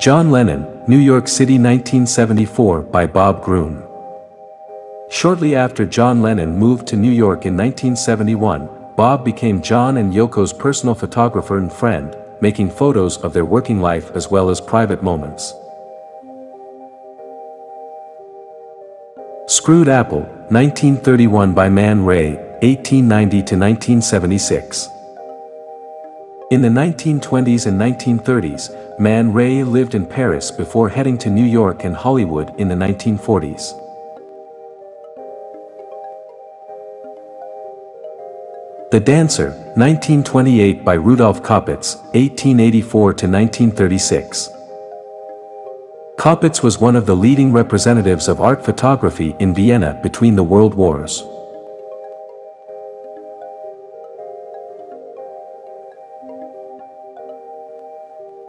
John Lennon, New York City 1974 by Bob Gruen. Shortly after John Lennon moved to New York in 1971, Bob became John and Yoko's personal photographer and friend, making photos of their working life as well as private moments. Screwed Apple, 1931 by Man Ray, 1890–1976. In the 1920s and 1930s, Man Ray lived in Paris before heading to New York and Hollywood in the 1940s. The Dancer, 1928 by Rudolf Koppitz, 1884–1936. Koppitz was one of the leading representatives of art photography in Vienna between the world wars.